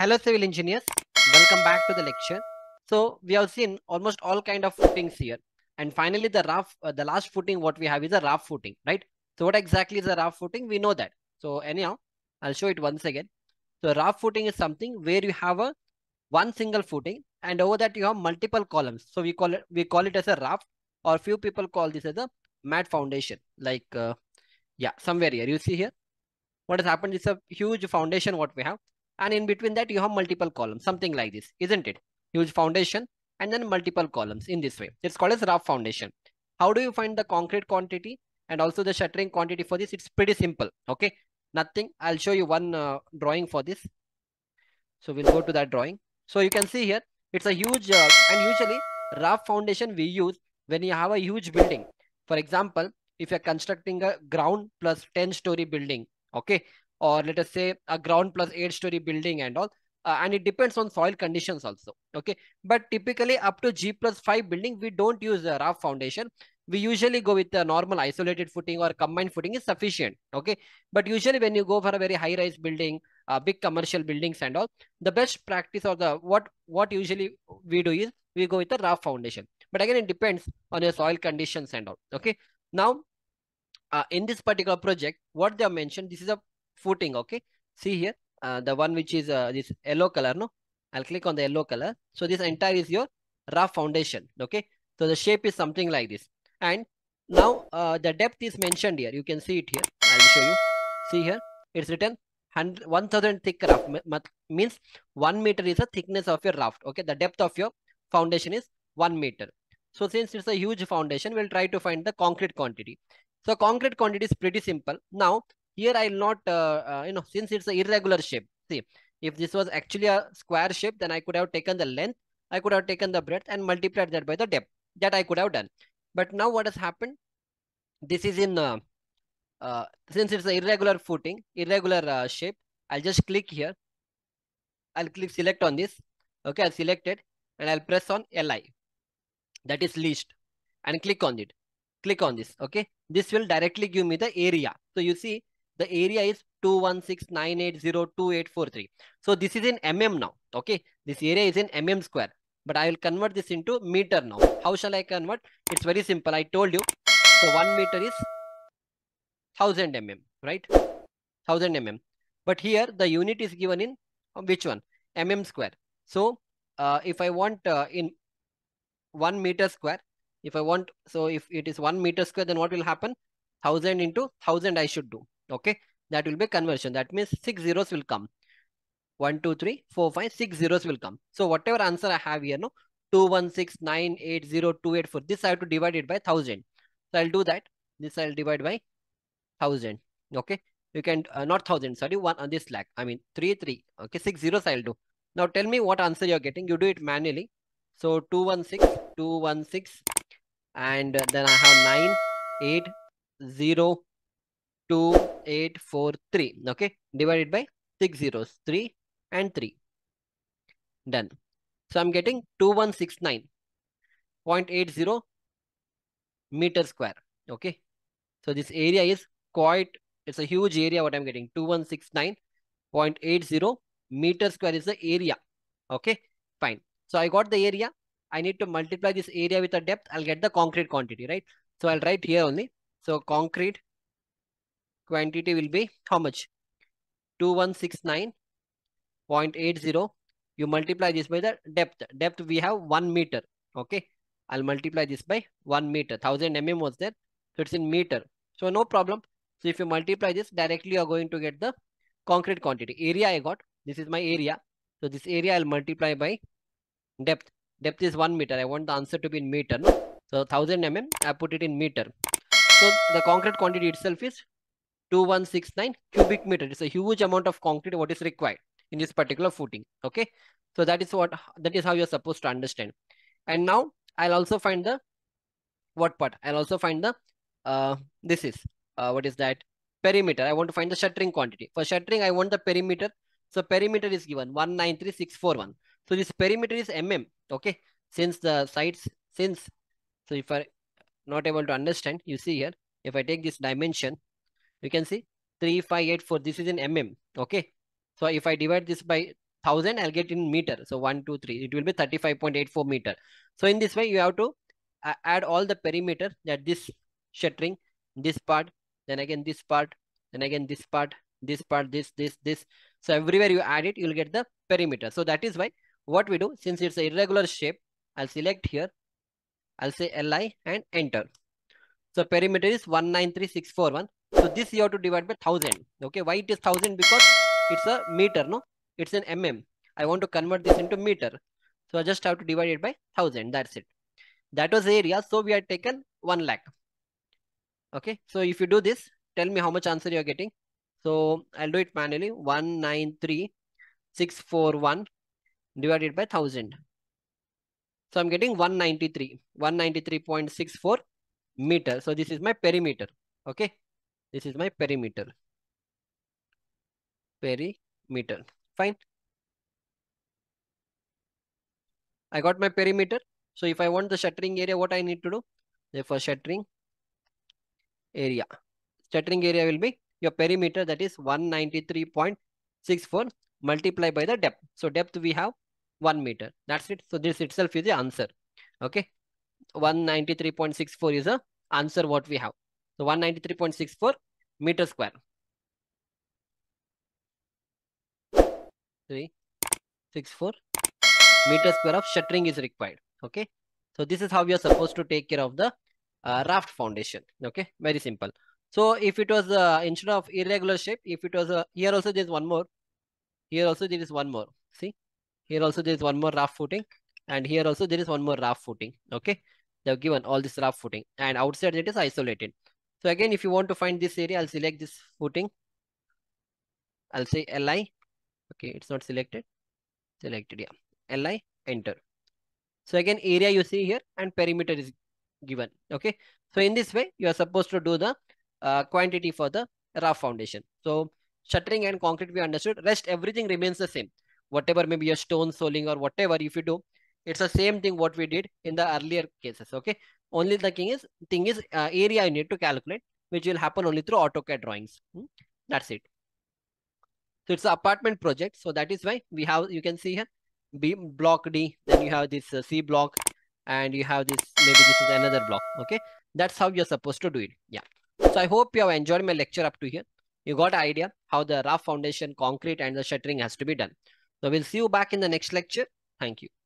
Hello civil engineers, welcome back to the lecture. So we have seen almost all kind of footings here, and finally the last footing what we have is a raft footing, right? So what exactly is a raft footing? We know that. So anyhow, I'll show it once again. So raft footing is something where you have a one single footing and over that you have multiple columns. So we call it as a raft, or few people call this as a mat foundation. Like somewhere here you see here what has happened is a huge foundation what we have, and in between that you have multiple columns, something like this, isn't it? Huge foundation and then multiple columns in this way. It's called as raft foundation. How do you find the concrete quantity and also the shuttering quantity for this? It's pretty simple, okay? Nothing. I'll show you one drawing for this. So we'll go to that drawing. So you can see here, it's a huge and usually raft foundation we use when you have a huge building. For example, if you're constructing a ground plus 10-story building, okay? Or let us say a ground plus 8-story building and all, and it depends on soil conditions also, okay? But typically up to G+5 building, we don't use a raft foundation. We usually go with a normal isolated footing or combined footing is sufficient, okay? But usually when you go for a very high-rise building, big commercial buildings and all, the best practice or the what usually we do is we go with a raft foundation. But again, it depends on your soil conditions and all, okay? Now, in this particular project, what they have mentioned, this is a footing, okay? See here, the one which is this yellow color, no? I'll click on the yellow color. So this entire is your raft foundation, okay? So the shape is something like this. And now the depth is mentioned here. You can see it here. I'll show you. See here, it's written 1,000 thick raft, means 1 meter is the thickness of your raft, okay? The depth of your foundation is 1 meter. So since it's a huge foundation, we'll try to find the concrete quantity. So concrete quantity is pretty simple. Now, here I will not, since it's an irregular shape. See, if this was actually a square shape, then I could have taken the length, I could have taken the breadth and multiplied that by the depth. That I could have done. But now what has happened? This is in, since it's an irregular footing, irregular shape, I'll just click here. I'll click select on this. Okay, I'll select it and I'll press on LI. That is least. And click on it. Click on this, okay? This will directly give me the area. So you see, the area is 216,980,2843. So this is in mm now, okay? This area is in mm square. But I will convert this into meter now. How shall I convert? It's very simple. I told you. So 1 meter is 1000 mm, right? 1000 mm. But here the unit is given in which one? Mm square. So if I want in 1 meter square, if I want, so if it is 1 meter square, then what will happen? 1000 into 1000 I should do. Okay, that will be conversion. That means 6 zeros will come. 1, 2, 3, 4, 5, 6 zeros will come. So whatever answer I have here, no, 216,980,284. This I have to divide it by 1000. So I'll do that. This I'll divide by 1000. Okay, you can, not 1000, sorry, one on this lag. I mean, 3, 3. Okay, 6 zeros I'll do. Now tell me what answer you're getting. You do it manually. So 216, 216, and then I have 9, 8, 0, 2, 8, 4, 3, okay, divided by 6 zeros, 3 and 3, done. So I'm getting 2169.80 meter square, okay? So this area is quite, it's a huge area what I'm getting. 2169.80 meter square is the area, okay? Fine. So I got the area. I need to multiply this area with a depth. I'll get the concrete quantity, right? So I'll write here only. So concrete quantity will be how much? 2169.80. You multiply this by the depth. Depth we have 1 meter. Okay. I'll multiply this by 1 meter. 1000 mm was there. So it's in meter. So no problem. So if you multiply this directly, you are going to get the concrete quantity. Area I got. This is my area. So this area I'll multiply by depth. Depth is 1 meter. I want the answer to be in meter. No? So 1000 mm, I put it in meter. So the concrete quantity itself is 2169 cubic meter. It's a huge amount of concrete what is required in this particular footing, okay? So that is what, that is how you're supposed to understand. And now I'll also find the what part? I'll also find the this is what is that? Perimeter. I want to find the shuttering quantity. For shuttering I want the perimeter. So perimeter is given 193,641. So this perimeter is mm, okay? Since the sides, since, so if I not able to understand, you see here, if I take this dimension, you can see 3584. This is in mm, okay? So if I divide this by 1000, I'll get in meter. So 1, 2, 3, it will be 35.84 meter. So in this way, you have to add all the perimeter, that this shuttering, this part, then again this part, then again this part, this part, this, this, this. So everywhere you add it, you'll get the perimeter. So that is why what we do, since it's an irregular shape, I'll select here, I'll say LI and enter. So perimeter is 193,641. So this you have to divide by 1000. Okay, why it is 1000? Because it's a meter, no? It's an mm. I want to convert this into meter. So I just have to divide it by 1000. That's it. That was the area. So we had taken 1 lakh. Okay, so if you do this, tell me how much answer you are getting. So I'll do it manually. 193,641 divided by 1000. So I'm getting 193.64 meter. So this is my perimeter. Okay, this is my perimeter. Perimeter. Fine. I got my perimeter. So if I want the shuttering area, what I need to do? Therefore, shuttering area. Shuttering area will be your perimeter, that is 193.64 multiplied by the depth. So depth we have 1 meter. That's it. So this itself is the answer. Okay. 193.64 is the answer what we have. So 193.64 meter square. 364 meter square of shuttering is required. Okay. So this is how you are supposed to take care of the raft foundation. Okay. Very simple. So if it was instead of irregular shape, if it was here also there is one more. Here also there is one more. See, here also there is one more raft footing, and here also there is one more raft footing. Okay. They have given all this raft footing, and outside it is isolated. So again, if you want to find this area, I'll select this footing. I'll say LI. Okay, it's not selected. Selected, yeah. LI, enter. So again, area you see here and perimeter is given. Okay. So in this way, you are supposed to do the quantity for the raft foundation. So shuttering and concrete we understood. Rest everything remains the same. Whatever maybe your stone soling or whatever, if you do, it's the same thing what we did in the earlier cases. Okay. Only the thing is area you need to calculate, which will happen only through AutoCAD drawings. That's it. So it's an apartment project. So that is why we have, you can see here, B block D, then you have this C block, and you have this, maybe this is another block. Okay. That's how you're supposed to do it. Yeah. So I hope you have enjoyed my lecture up to here. You got an idea how the raft foundation, concrete and the shuttering has to be done. So we'll see you back in the next lecture. Thank you.